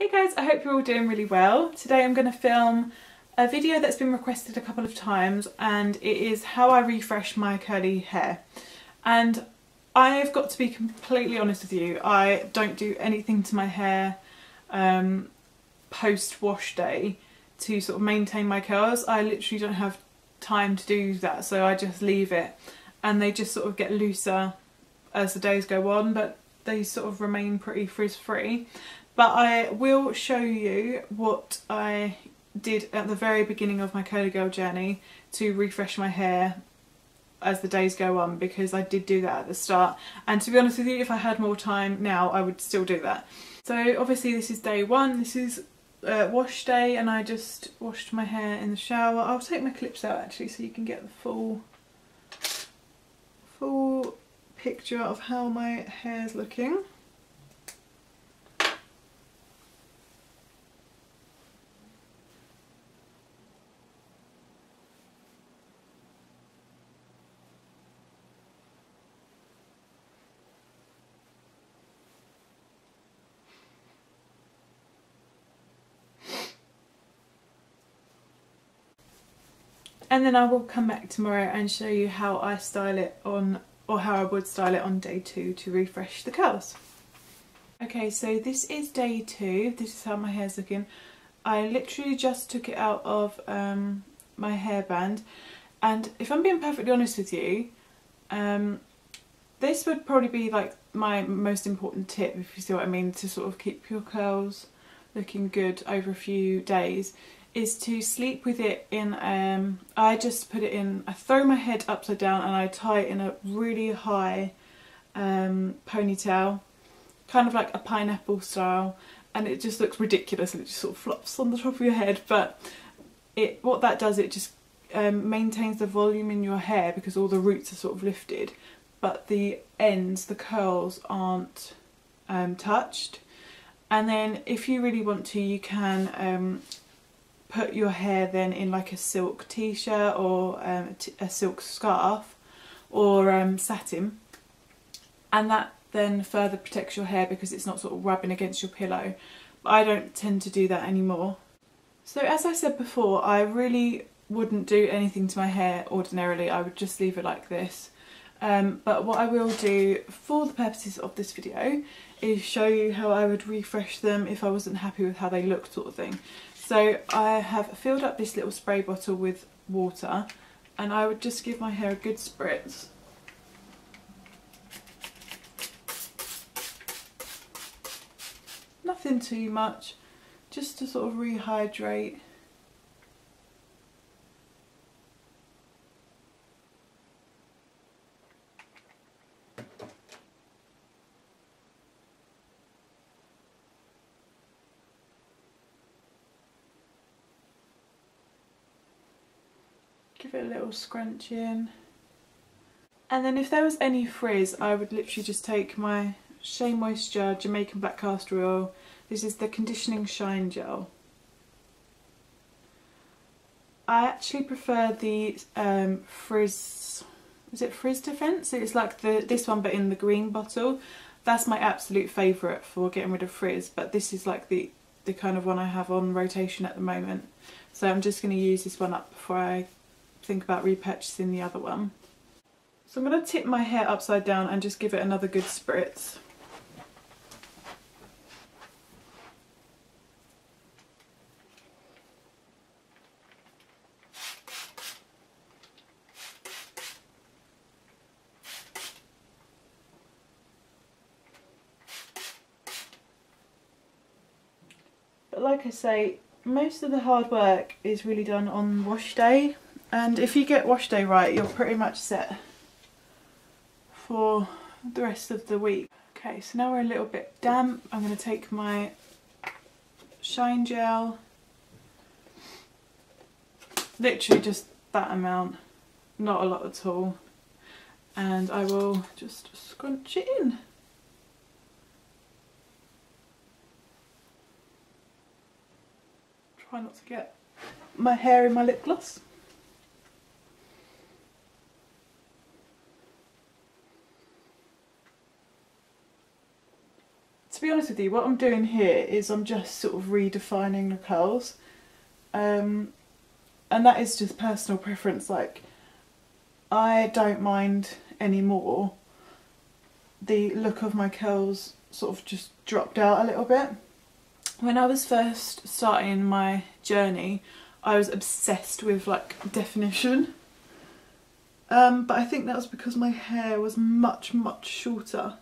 Hey guys, I hope you're all doing really well. Today I'm going to film a video that's been requested a couple of times, and it is how I refresh my curly hair. And I've got to be completely honest with you, I don't do anything to my hair post wash day to sort of maintain my curls. I literally don't have time to do that, so I just leave it and they just sort of get looser as the days go on, but they sort of remain pretty frizz free. But I will show you what I did at the very beginning of my curly girl journey to refresh my hair as the days go on, because I did do that at the start, and to be honest with you, if I had more time now I would still do that. So obviously this is day one, this is wash day, and I just washed my hair in the shower. I'll take my clips out actually so you can get the full picture of how my hair's looking. And then I will come back tomorrow and show you how I style it on, or how I would style it on day two to refresh the curls. Okay, so this is day two. This is how my hair's looking. I literally just took it out of my hairband, and if I'm being perfectly honest with you, this would probably be like my most important tip, if you see what I mean, to sort of keep your curls looking good over a few days, is to sleep with it in, I just put it in, I throw my head upside down and I tie it in a really high ponytail, kind of like a pineapple style, and it just looks ridiculous and it just sort of flops on the top of your head, but it, what that does, it just maintains the volume in your hair because all the roots are sort of lifted, but the ends, the curls aren't touched. And then if you really want to, you can put your hair then in like a silk t-shirt or a silk scarf or satin, and that then further protects your hair because it's not sort of rubbing against your pillow. But I don't tend to do that anymore. So as I said before, I really wouldn't do anything to my hair ordinarily, I would just leave it like this. But what I will do for the purposes of this video is show you how I would refresh them if I wasn't happy with how they looked, sort of thing. So I have filled up this little spray bottle with water, and I would just give my hair a good spritz. Nothing too much, just to sort of rehydrate. Give it a little scrunch in, and then if there was any frizz, I would literally just take my Shea Moisture Jamaican Black Castor Oil. This is the Conditioning Shine Gel. I actually prefer the frizz, is it Frizz Defense? It's like this one but in the green bottle. That's my absolute favourite for getting rid of frizz, but this is like the kind of one I have on rotation at the moment. So I'm just going to use this one up before I think about repurchasing the other one. So I'm going to tip my hair upside down and just give it another good spritz. But like I say, most of the hard work is really done on wash day. And if you get wash day right, you're pretty much set for the rest of the week. Okay, so now we're a little bit damp. I'm going to take my shine gel, literally just that amount, not a lot at all, and I will just scrunch it in. Try not to get my hair in my lip gloss. honest with you, what I'm doing here is I'm just sort of redefining the curls, and that is just personal preference. Like, I don't mind anymore the look of my curls sort of just dropped out a little bit. When I was first starting my journey, I was obsessed with like definition, but I think that was because my hair was much shorter.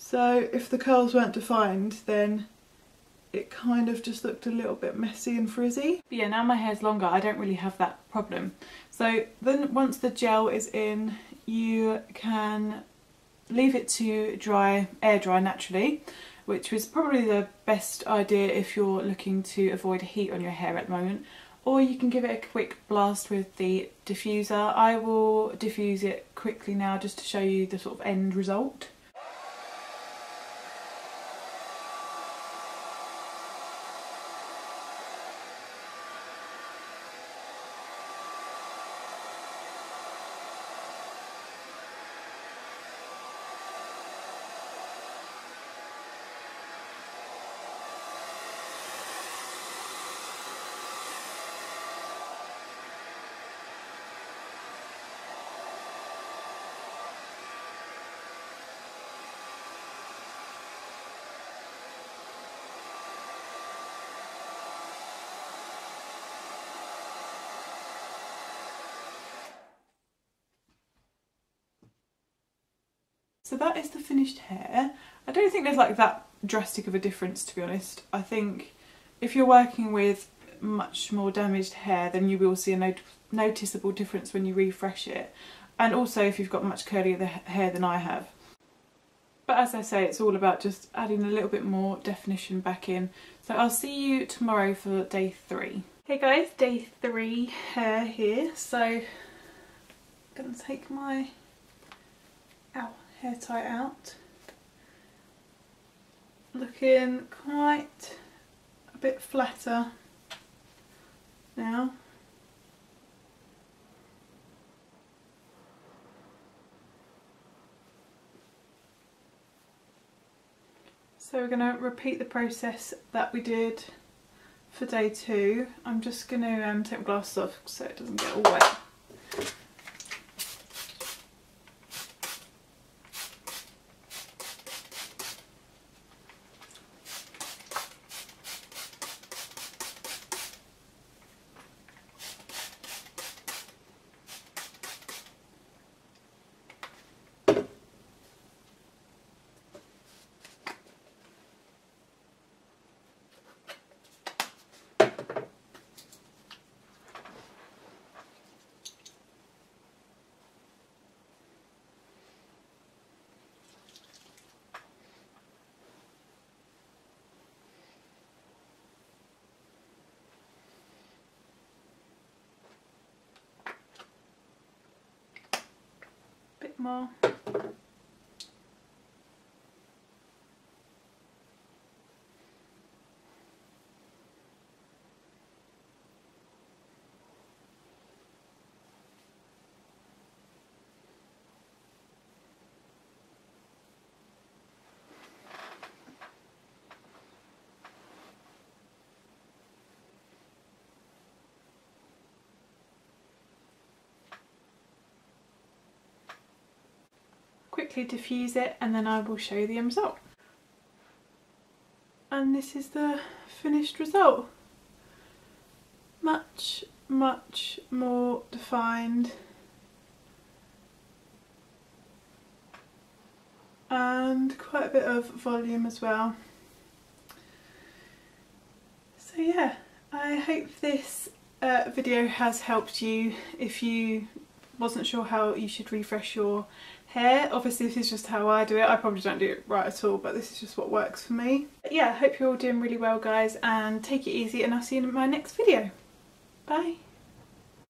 So if the curls weren't defined, then it kind of just looked a little bit messy and frizzy. But yeah, now my hair's longer, I don't really have that problem. So then once the gel is in, you can leave it to dry, air dry naturally, which was probably the best idea if you're looking to avoid heat on your hair at the moment. Or you can give it a quick blast with the diffuser. I will diffuse it quickly now just to show you the sort of end result. So that is the finished hair. I don't think there's like that drastic of a difference, to be honest. I think if you're working with much more damaged hair, then you will see a noticeable difference when you refresh it. And also if you've got much curlier hair than I have. But as I say, it's all about just adding a little bit more definition back in. So I'll see you tomorrow for day 3. Hey guys, day 3 hair here. So I'm gonna take my hair tie out, looking quite a bit flatter now. So we're going to repeat the process that we did for day 2. I'm just going to take my glasses off so it doesn't get all wet. More. Quickly diffuse it and then I will show you the end result. And this is the finished result. Much more defined and quite a bit of volume as well. So yeah, I hope this video has helped you if you wasn't sure how you should refresh your hair. Obviously this is just how I do it. I probably don't do it right at all, but this is just what works for me. But yeah, I hope you're all doing really well guys, and take it easy, and I'll see you in my next video. Bye!